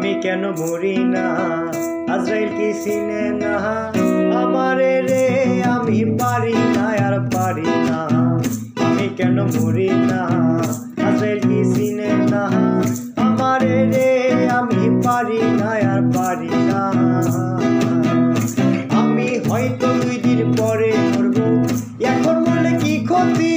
আমি কেন মরি না, আজরাইল কি চিনে না আমারে রে? আমি পারি না আর পারি না, আমি কেন মরি না, আজরাইল কি চিনে না আমারে রে? আমি পারি না আর পারি না। আমি হয়তো দুই দিন পরে মরবো, এখন মরলে কি ক্ষতি?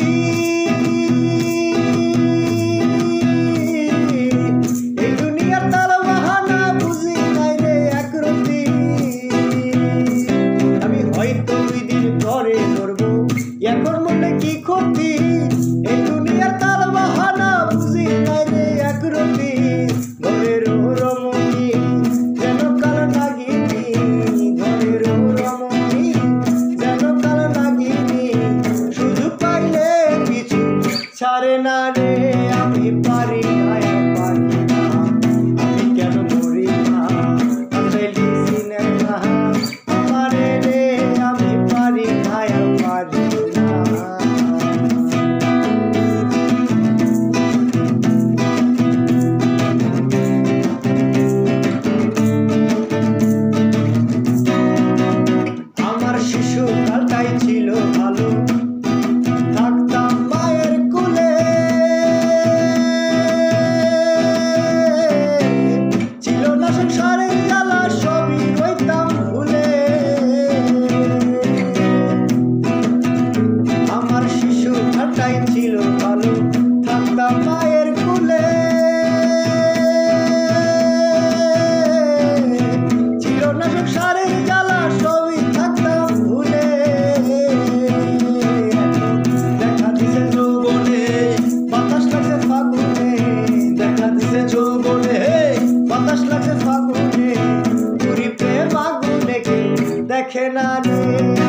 Can I do?